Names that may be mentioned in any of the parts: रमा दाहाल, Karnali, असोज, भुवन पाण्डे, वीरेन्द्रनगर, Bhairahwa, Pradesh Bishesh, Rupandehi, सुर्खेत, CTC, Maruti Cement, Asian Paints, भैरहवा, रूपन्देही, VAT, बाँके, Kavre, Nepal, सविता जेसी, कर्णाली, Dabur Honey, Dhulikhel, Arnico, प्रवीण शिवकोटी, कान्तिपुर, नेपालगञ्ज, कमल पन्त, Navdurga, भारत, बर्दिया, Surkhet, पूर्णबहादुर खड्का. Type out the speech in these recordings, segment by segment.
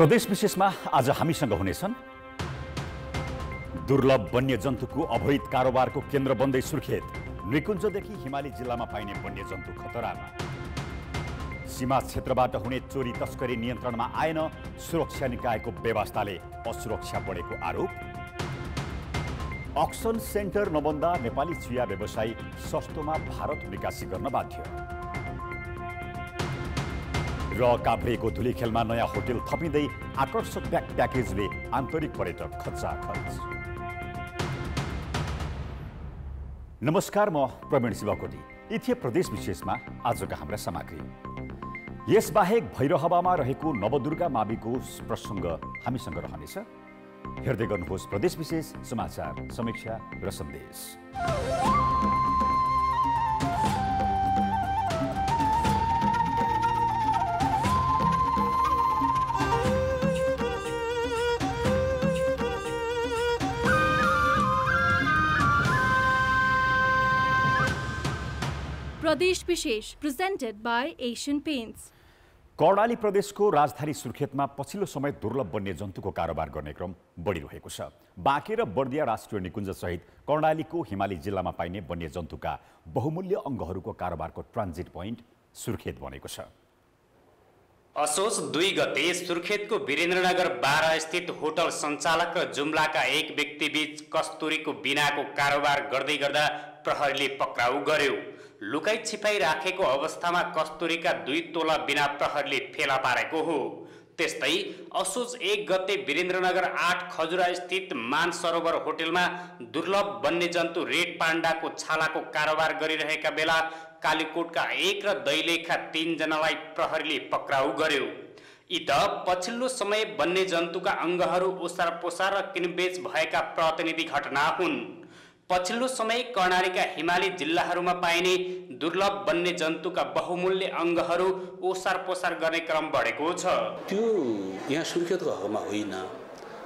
प्रदेश विशेषमा आज हामीसँग हुनेछन् दुर्लभ वन्यजन्तुको अवैध कारोबारको केन्द्र बन्दै सुर्खेत, निकुञ्जदेखि हिमाली जिल्लामा पाइने वन्यजन्तु खतरामा, सीमा क्षेत्रबाट हुने चोरी तस्करी नियन्त्रणमा आएन, सुरक्षा निकायको व्यवस्थाले असुरक्षा बढेको आरोप, अक्सन सेन्टर नबन्दा नेपाली चिया व्यवसायी सस्तोमा भारत निकासी गर्न बाध्य र काभ्रेको धुलीखेलमा नयाँ होटल थपिँदै आकर्षक प्याकेजले आन्तरिक पर्यटक खर्च। नमस्कार, म प्रवीण शिवकोटी। यी थिए प्रदेश विशेषमा आजका हाम्रा सामग्री। यसबाहेक भैरहवामा रहेको नवदुर्गा माविको प्रसङ्ग हामीसँग रहनेछ। हेर्दै गर्नुहोस् प्रदेश विशेष समाचार, समीक्षा र सन्देश। प्रदेश विशेष presented by Asian Paints। कर्णाली प्रदेश को राजधानी सुर्खेत में पछिल्लो समय दुर्लभ वन्यजन्तु को कारोबार गर्ने क्रम बढिरहेको छ। बाँके बर्दिया राष्ट्रिय निकुञ्ज सहित कर्णाली को हिमाली जिला में पाइने वन्यजन्तु का बहुमूल्य अंगहरूको कारोबार को ट्रांजिट पोइंट सुर्खेत बनेको छ। असोज 2 गते सुर्खेतको वीरेन्द्रनगर 12 स्थित होटल सञ्चालक र जुम्लाका एक व्यक्तिबीच कस्तुरीको बिनाको कारोबार गर्दै गर्दा प्रहरीले पक्राउ गर्यो। लुकाई छिपाई राखेको अवस्थामा कस्तुरीका 2 तोला बिना प्रहरीले फेला पारेको हो। त्यस्तै असोज 1 गते वीरेन्द्रनगर 8 खजुरा स्थित मानसरोवर होटलमा दुर्लभ वन्यजन्तु रेड पाण्डाको छालाको कारोबार गरिरहेका बेला कालीकोटका 1 र दैलेखका 3 जनालाई प्रहरीले पक्राउ गर्यो। यी त पछिल्लो समय वन्यजन्तुका अङ्गहरू ओसारपोसार र किनबेच भएका प्रतिनिधि घटना हुन्। पछिल्लो समय कर्णालीका हिमाली जिल्लाहरूमा पाइने दुर्लभ वन्यजन्तुका बहुमूल्य अङ्गहरू ओसारपोसार गर्ने क्रम बढेको छ। त्यो यहाँ सुर्खेतको हकमा होइन।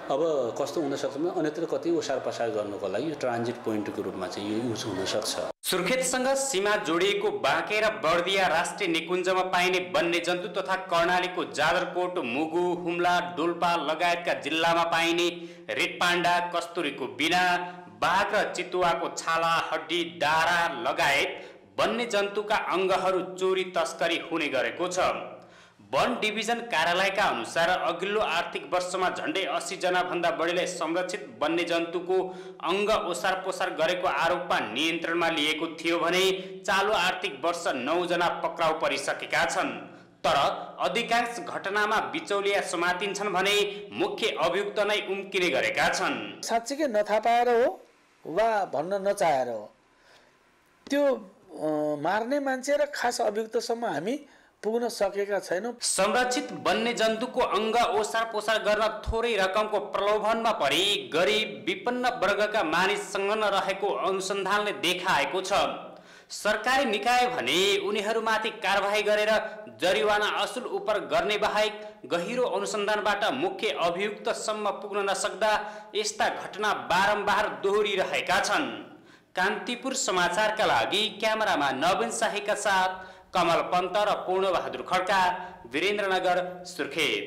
अब कस्तो हुन सक्छ भने अन्यत्र कतै ओसारपसार गर्नको लागि यो ट्रान्जिट पोइन्टको रूपमा चाहिँ यो युज हुन सक्छ। सुर्खेतसँग सीमा जोडिएको बाँके र बर्दिया राष्ट्रिय निकुञ्जमा पाइने वन्यजन्तु तथा कर्णालीको जाजरकोट, मुगु, हुम्ला, डोल्पा लगायतका जिल्लामा पाइने रेड पाण्डा, कस्तुरीको बिना, बाघ र चितुवाको छाला, हड्डी, दारा लगायत वन्यजन्तुका अङ्गहरू चोरी तस्करी हुने गरेको छ। वन डिभिजन कार्यालयका अनुसार अघिल्लो आर्थिक वर्षमा झन्डै 80 जना भन्दा बढीले संरक्षित वन्यजन्तुको अङ्ग ओसारपोसार गरेको आरोपमा नियन्त्रणमा लिएको थियो भने चालू आर्थिक वर्ष 9 जना पक्राउ परिसकेका छन्। तर अधिकांश घटनामा बिचौलिया समातिन्छन् भने मुख्य अभियुक्त नै उम्किने गरेका छन्। साँच्चै नथा पाएर हो वा भन्न नचाहेर हो, त्यो मार्ने मान्छे र खास अभियुक्तसम्म हामी पुग्न सकेका छैनौं। संरक्षित वन्यजन्तुको अङ्ग ओसारपोसार गर्न थोरै रकमको प्रलोभनमा परी गरीब विपन्न वर्गका मानिससँग नरहेको अनुसन्धानले देखाएको छ। सरकारी निकाय भने उनीहरूमाथि कारबाही गरेर जरिवाना असुल उपर गर्ने बाहेक गहिरो अनुसन्धानबाट मुख्य अभियुक्तसम्म पुग्न नसक्दा यस्ता घटना बारम्बार दोहोरिरहेका छन्। कान्तिपुर समाचारका लागि क्यामेरामा नवीन शाहीका साथ कमल पन्त र पूर्णबहादुर खड्का, वीरेन्द्रनगर, सुर्खेत।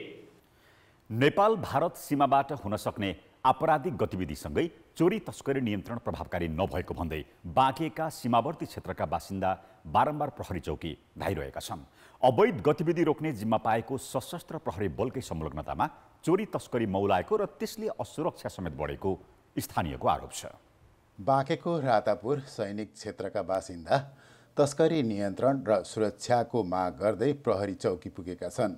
नेपाल भारत सीमाबाट हुन सक्ने आपराधिक गतिविधिसँगै चोरी तस्करी नियन्त्रण प्रभावकारी नभएको भन्दै बाँकेका सीमावर्ती क्षेत्रका बासिन्दा बारम्बार प्रहरी चौकी धाइरहेका छन्। अवैध गतिविधि रोक्ने जिम्मा पाएको सशस्त्र प्रहरी बलकै संलग्नतामा चोरी तस्करी मौलाएको र त्यसले असुरक्षा समेत बढेको स्थानीयको आरोप छ। बाँकेको रातापुर सैनिक क्षेत्रका बासिन्दा तस्करी नियन्त्रण र सुरक्षाको माग गर्दै प्रहरी चौकी पुगेका छन्।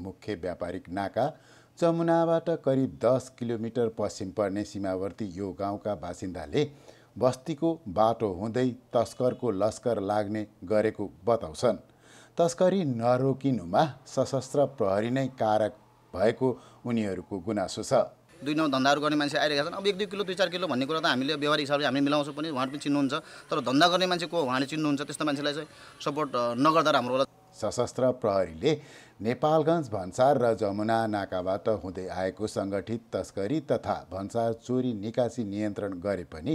मुख्य व्यापारिक नाका जमुनाबाट करिब 10 किलोमिटर पश्चिम पर्ने सीमावर्ती यो गाउँका बासिन्दाले बस्तीको बाटो हुँदै तस्करको लस्कर लाग्ने गरेको बताउँछन्। तस्करी नरोकिनुमा सशस्त्र प्रहरी नै कारक भएको उनीहरूको गुनासो छ। 2 नौ धन्दाहरू गर्ने मान्छे आइरहेका छन्। अब 1-2 किलो 3-4 किलो भन्ने कुरा त हामीले व्यवहारिक हिसाबले हामीले मिलाउँछौँ पनि, उहाँहरू पनि चिन्नुहुन्छ, तर धन्दा गर्ने मान्छे को उहाँले चिन्नुहुन्छ, त्यस्तो मान्छेलाई चाहिँ सपोर्ट नगर्दा राम्रो होला। सशस्त्र प्रहरीले नेपालगञ्ज, भन्सार र जमुना नाकाबाट हुँदै आएको सङ्गठित तस्करी तथा भन्सार चोरी निकासी नियन्त्रण गरे पनि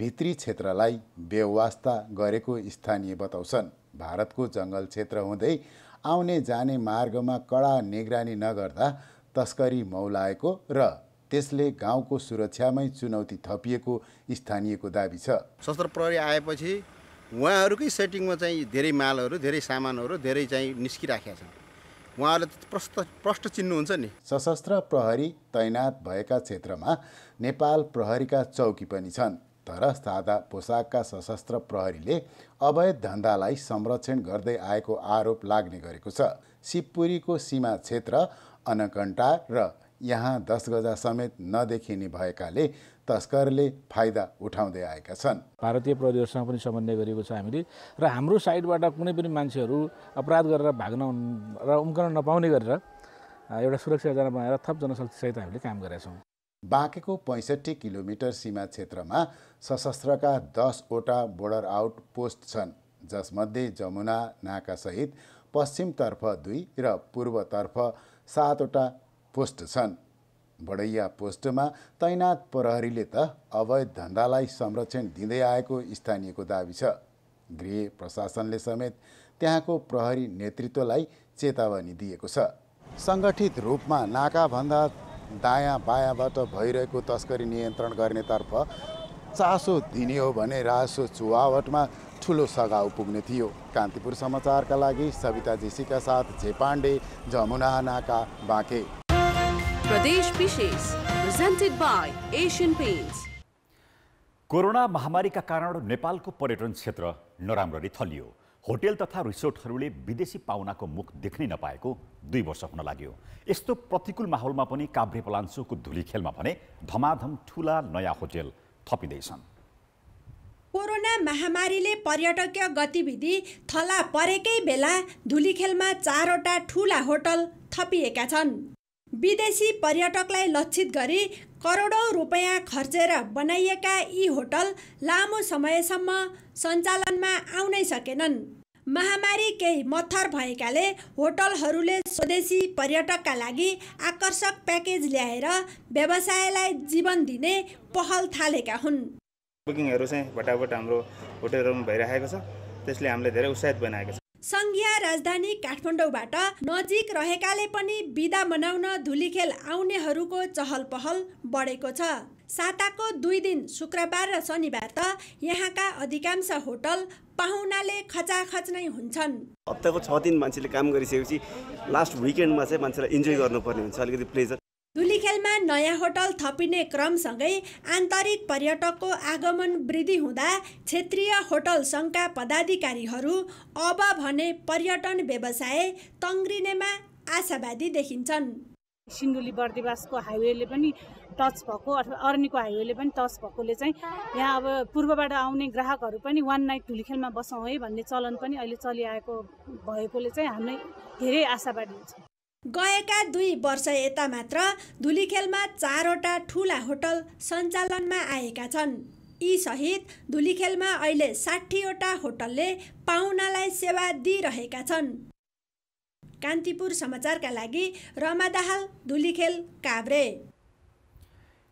भित्री क्षेत्रलाई बेवास्ता गरेको स्थानीय बताउँछन्। भारतको जङ्गल क्षेत्र हुँदै आउने जाने मार्गमा कडा निगरानी नगर्दा तस्करी मौलाएको र त्यसले गाउँको सुरक्षामै चुनौती थपिएको स्थानीयको दाबी छ। सशस्त्र प्रहरी आएपछि उहाँहरुकै सेटिङमा चाहिँ धेरै मालहरु, धेरै सामानहरु, धेरै चाहिँ निस्किराखेका छन्। उहाँहरुले प्रष्ट चिन्नुहुन्छ नि। सशस्त्र प्रहरी तैनात भएका क्षेत्रमा नेपाल प्रहरीका चौकी पनि छन्, तर सादा पोसाकका सशस्त्र प्रहरीले अवैध धन्दालाई संरक्षण गर्दै आएको आरोप लाग्ने गरेको छ। शिवपुरीको सीमा क्षेत्र अनकण्टा र यहाँ 10 गजा समेत नदेखिने भएकाले तस्करले फाइदा उठाउँदै आएका छन्। भारतीय प्रहरीहरूसँग पनि समन्वय गरिएको छ हामीले र हाम्रो साइडबाट कुनै पनि मान्छेहरू अपराध गरेर भाग्न र उम्कन नपाउने गरेर एउटा सुरक्षा योजना बनाएर थप जनशक्तिसहित हामीले काम गरेका छौँ। बाँकेको 65 किलोमिटर सीमा क्षेत्रमा सशस्त्रका 10 वटा बोर्डर आउट पोस्ट छन्, जसमध्ये जमुना नाकासहित पश्चिमतर्फ 2 र पूर्वतर्फ 7 वटा पोस्ट छन्। बडैया पोस्टमा तैनात प्रहरीले त अवैध धन्दालाई संरक्षण दिँदै आएको स्थानीयको दाबी छ। गृह प्रशासनले समेत त्यहाँको प्रहरी नेतृत्वलाई चेतावनी दिएको छ। सङ्गठित रूपमा नाकाभन्दा दायाँ बायाँबाट भइरहेको तस्करी नियन्त्रण गर्नेतर्फ चासो दिने हो भने रासो चुहावटमा ठुलो सघाउ पुग्ने थियो। कान्तिपुर समाचारका लागि सविता जेसीका साथ जे पाण्डे, जमुना नाका, बाँके। प्रदेश विशेष presented by Asian Paints. Corona महामारीका कारण नेपालको पर्यटन क्षेत्र नराम्ररी थलियो। होटेल तथा रिसोर्टहरूले विदेशी पाहुनाको मुख देख्नै नपाएको 2 वर्ष हुन लाग्यो। यस्तो प्रतिकूल माहौलमा पनि काभ्रे पलाञ्चोकको धुलीखेलमा भने धमाधम ठूला नयाँ होटेल थपिँदैछन्। कोरोना महामारीले पर्यटकीय गतिविधि थला परेकै बेला धुलीखेलमा 4 वटा ठूला होटल थपिएका छन्। विदेशी पर्यटकलाई लक्षित गरी करोडौं रुपैयाँ खर्चेर बनाइएका यी होटल लामो समयसम्म सञ्चालनमा आउनै सकेनन्। महामारी केही मत्थर भएकाले होटलहरूले स्वदेशी पर्यटकका लागि आकर्षक प्याकेज ल्याएर व्यवसायलाई जीवन दिने पहल थालेका हुन्। बुकिङहरू चाहिँ भटाभट हाम्रो होटलहरूमा भइरहेको छ, त्यसले हामीलाई धेरै उत्साहित बनाएको छ। संघीय राजधानी काठमाडौँबाट नजिक रहेकाले पनि बिदा मनाउन धुलीखेल आउनेहरूको चहल पहल बढेको छ। साताको 2 दिन शुक्रबार र शनिबार त यहाँका अधिकांश होटल पाहुनाले खचाखच नै हुन्छन्। हप्ताको 6 दिन मान्छेले काम गरिसकेपछि लास्ट विकेन्डमा चाहिँ मान्छेलाई इन्जोय गर्नुपर्ने हुन्छ, अलिकति प्लेजर। धुलीखेलमा नयाँ होटल थपिने क्रमसँगै आन्तरिक पर्यटकको आगमन वृद्धि हुँदा क्षेत्रीय होटल सङ्घका पदाधिकारीहरू अब भने पर्यटन व्यवसाय तङ्ग्रिनेमा आशावादी देखिन्छन्। सिन्धुली बर्दिवासको हाइवेले पनि टच भएको अथवा अर्निको हाइवेले पनि टच भएकोले चाहिँ यहाँ अब पूर्वबाट आउने ग्राहकहरू पनि वान नाइट धुलीखेलमा बसौँ है भन्ने चलन पनि अहिले चलिआएको भएकोले चाहिँ हामीलाई धेरै आशावादी हुन्छ। गएका 2 वर्ष यता मात्र धुलीखेलमा 4 वटा ठूला होटल सञ्चालनमा आएका छन्। यी सहित धुलीखेलमा अहिले 60 वटा होटलले पाहुनालाई सेवा दिइरहेका छन्। कान्तिपुर समाचारका लागि रमा दाहाल, धुलीखेल, काभ्रे।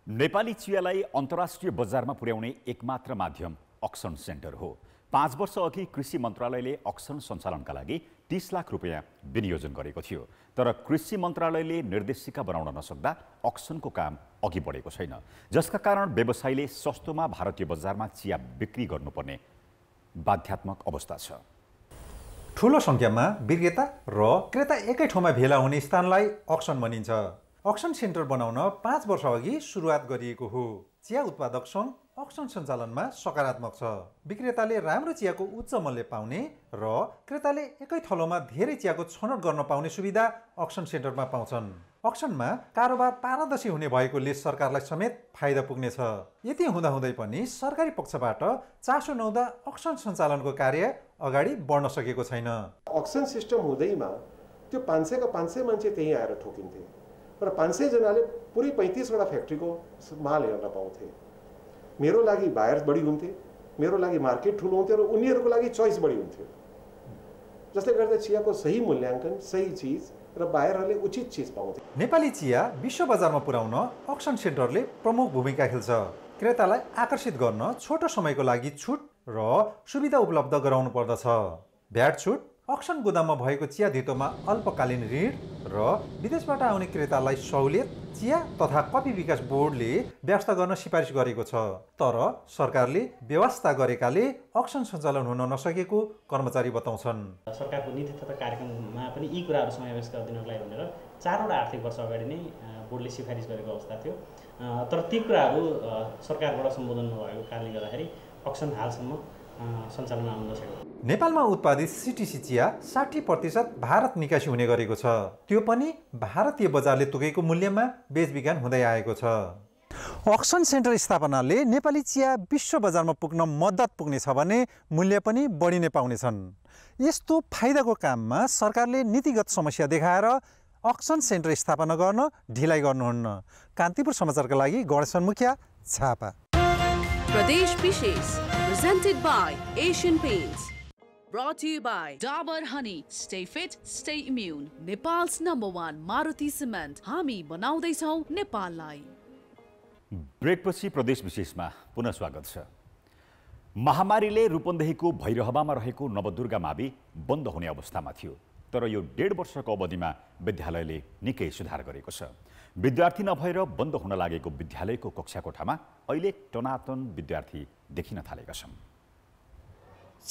नेपाली चियालाई अन्तर्राष्ट्रिय बजारमा पुर्याउने एकमात्र माध्यम अक्सन सेन्टर हो। 5 वर्ष अघि कृषि मन्त्रालयले अक्सन सञ्चालनका लागि 30 लाख रुपियाँ विनियोजन गरेको थियो, तर कृषि मन्त्रालयले निर्देशिका बनाउन नसक्दा अक्सनको काम अघि बढेको छैन, जसका कारण व्यवसायीले सस्तोमा भारतीय बजारमा चिया बिक्री गर्नुपर्ने बाध्यात्मक अवस्था छ। ठूलो सङ्ख्यामा विक्रेता र क्रेता एकै ठाउँमा भेला हुने स्थानलाई अक्सन भनिन्छ। अक्सन सेन्टर बनाउन 5 वर्ष अघि सुरुवात गरिएको हो। चिया उत्पादक सङ्घ अक्सन सञ्चालनमा सकारात्मक छ। विक्रेताले राम्रो चियाको उच्च मूल्य पाउने र क्रेताले एकै थलोमा धेरै चियाको छनौट गर्न पाउने सुविधा अक्सन सेन्टरमा पाउँछन्। अक्सनमा कारोबार पारदर्शी हुने भएकोले सरकारलाई समेत फाइदा पुग्नेछ। यति हुँदाहुँदै पनि सरकारी पक्षबाट चासो नहुँदा अक्सन सञ्चालनको कार्य अगाडि बढ्न सकेको छैन। अक्सन सिस्टम हुँदैमा त्यो 500 का 500 मान्छे त्यहीँ आएर ठोकिन्थे र 500 जनाले पुरै 35 वटा फ्याक्ट्रीको माल हेर्न पाउँथे। मेरो लागि बायर्स बढी हुन्थे, मेरो लागि मार्केट ठुलो हुन्थ्यो र उनीहरूको लागि चोइस बढी हुन्थ्यो, जसले गर्दा चियाको सही मूल्याङ्कन, सही चिज र बायरहरूले उचित चिज पाउँथे। नेपाली चिया विश्व बजारमा पुर्याउन अक्सन सेन्टरले प्रमुख भूमिका खेल्छ। क्रेतालाई आकर्षित गर्न छोटो समयको लागि छुट र सुविधा उपलब्ध गराउनु पर्दछ। भ्याट छुट अक्सन गोदाममा भएको चिया धितोमा अल्पकालीन ऋण र विदेशबाट आउने क्रेतालाई सहुलियत चिया तथा कफी विकास बोर्डले व्यवस्था गर्न सिफारिस गरेको छ। तर सरकारले व्यवस्था गरेकाले अक्सन सञ्चालन हुन नसकेको कर्मचारी बताउँछन्। सरकारको नीति तथा कार्यक्रममा पनि यी कुराहरु समावेश गरिदिनको लागि भनेर चारवटा आर्थिक वर्ष अगाडि नै बोर्डले सिफारिस गरेको अवस्था थियो। तर ती कुराहरु सरकारबाट सम्बोधन नभएको कारणले गर्दाखेरि अक्सन हालसम्म सञ्चालनमा आउन नसकेको। नेपालमा उत्पादित सीटीसी चिया 60% भारत निकासी हुने गरेको छ, त्यो पनि भारतीय बजारले तोकेको मूल्यमा बेचबिखन हुँदै आएको छ। अक्सन सेन्टर स्थापनाले नेपाली चिया विश्व बजारमा पुग्न मद्दत पुग्नेछ भने मूल्य पनि बढी नै पाउनेछन्। यस्तो फाइदाको काममा सरकारले नीतिगत समस्या देखाएर अक्सन सेन्टर स्थापना गर्न ढिलाइ गर्नुहुन्न। कान्तिपुर समाचारका लागि गणेशन मुखिया, छापा। प्रदेश विशेष presented by Asian Paints. Brought to you by Dabur Honey. Stay fit, stay immune. Nepal's #1 Maruti Cement. हामी बनाउँदै छौं नेपाललाई। ब्रेकपछि प्रदेश विशेषमा पुनः स्वागत छ। महामारीले रूपन्देहीको भैरहवामा रहेको नवदुर्गा मावि बन्द हुने अवस्थामा थियो, तर यो 1.5 वर्षको अवधिमा विद्यालयले निकै सुधार गरेको छ। विद्यार्थी नभएर बन्द हुन लागेको विद्यालयको कक्षाकोठामा अहिले टनाटन विद्यार्थी देखिन थालेका छन्।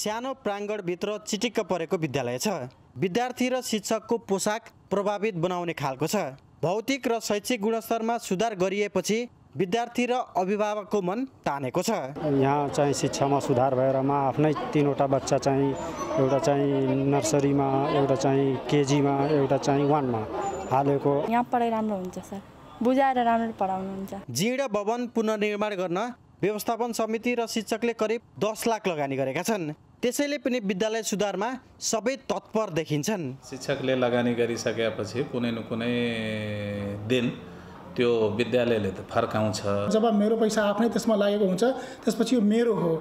सानो प्राङ्गणभित्र चिटिक्क परेको विद्यालय छ। विद्यार्थी र शिक्षकको पोसाक प्रभावित बनाउने खालको छ। भौतिक र शैक्षिक गुणस्तरमा सुधार गरिएपछि विद्यार्थी र अभिभावकको मन तानेको छ। यहाँ चाहिँ शिक्षामा सुधार भएर म आफ्नै 3वटा बच्चा चाहिँ एउटा चाहिँ नर्सरीमा, एउटा चाहिँ केजीमा, एउटा चाहिँ 1मा हालेको। यहाँ पढाइ राम्रो हुन्छ सर, बुझाएर राम्रो पढाउनुहुन्छ। जीर्ण भवन पुनर्निर्माण गर्न व्यवस्थापन समिति र शिक्षकले करिब 10 लाख लगानी गरेका छन्। त्यसैले पनि विद्यालय सुधारमा सबै तत्पर देखिन्छन्। शिक्षकले लगानी गरिसकेपछि कुनै न कुनै दिन त्यो विद्यालयले त फर्काउँछ। जब मेरो पैसा आफ्नै त्यसमा लागेको हुन्छ त्यसपछि यो मेरो हो,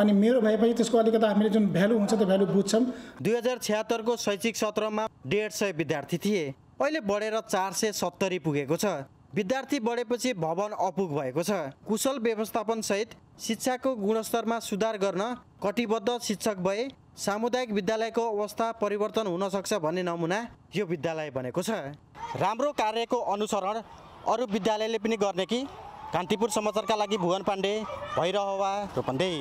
अनि मेरो भएपछि त्यसको अलिकति हामीले जुन भ्यालु हुन्छ त्यो भ्यालु बुझ्छौँ। 2076 को शैक्षिक सत्रमा 150 विद्यार्थी थिए, अहिले बढेर 470 पुगेको छ। विद्यार्थी बढेपछि भवन अपुग भएको छ। कुशल व्यवस्थापन सहित शिक्षाको गुणस्तरमा सुधार गर्न कटिबद्ध शिक्षक भए सामुदायिक विद्यालयको अवस्था परिवर्तन हुन सक्छ भन्ने नमुना यो विद्यालय बनेको छ। राम्रो कार्यको अनुसरण अरू विद्यालयले पनि गर्ने कि? कान्तिपुर समाचारका लागि भुवन पाण्डे, भैरहवा, रूपन्देही।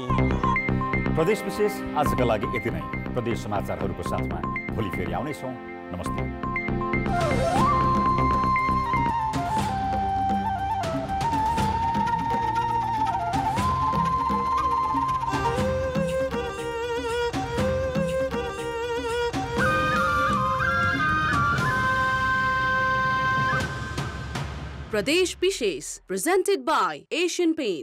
प्रदेश विशेष आजका लागि यति नै। प्रदेश समाचारहरूको साथमा भोलि फेरि आउनेछौँ। नमस्ते। Pradesh Bishesh presented by Asian Paints.